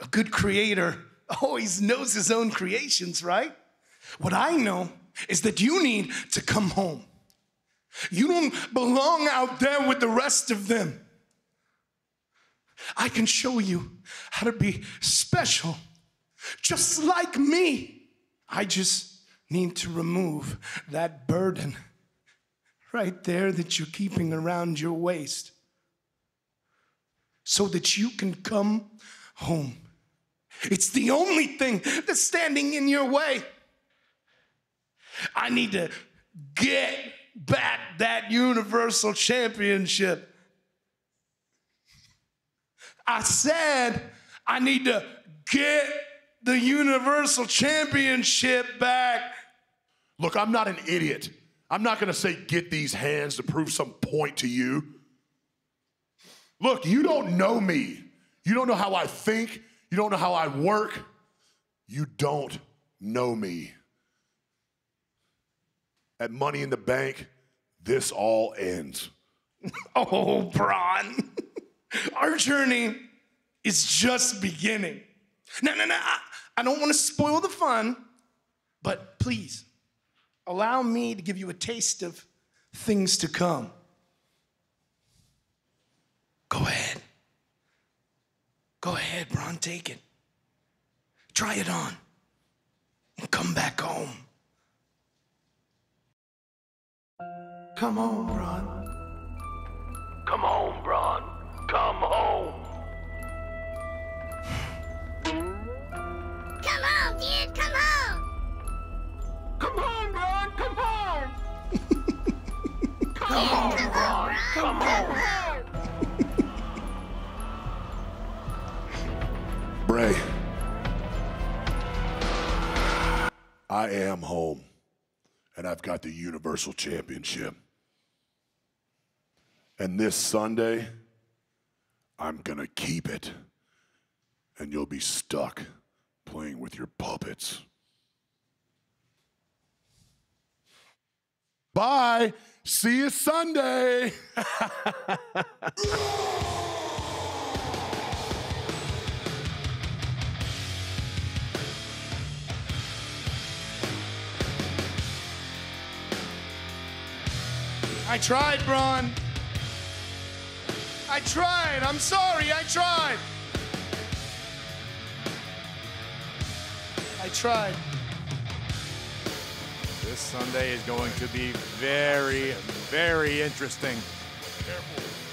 A good creator always knows his own creations, right? What I know is that you need to come home. You don't belong out there with the rest of them. I can show you how to be special, just like me. I just need to remove that burden right there that you're keeping around your waist so that you can come home. It's the only thing that's standing in your way. I need to get back that Universal Championship. I said I need to get the Universal Championship back. Look, I'm not an idiot. I'm not gonna say get these hands to prove some point to you. Look, you don't know me. You don't know how I think. You don't know how I work. You don't know me. At Money in the Bank, this all ends. Oh, Braun. Our journey is just beginning. No, I don't want to spoil the fun, but please, allow me to give you a taste of things to come. Go ahead. Go ahead, Braun, take it. Try it on and come back home. Come home, Braun. Come home, Braun. Come home. Come home, dude, come home. Come home, Braun, come home. Come home, Braun, come home. Bray, I am home, and I've got the Universal Championship. And this Sunday, I'm gonna keep it, and you'll be stuck playing with your puppets. Bye, see you Sunday. I tried, Braun. I tried, I'm sorry, I tried. I tried. This Sunday is going to be very, very interesting. Careful.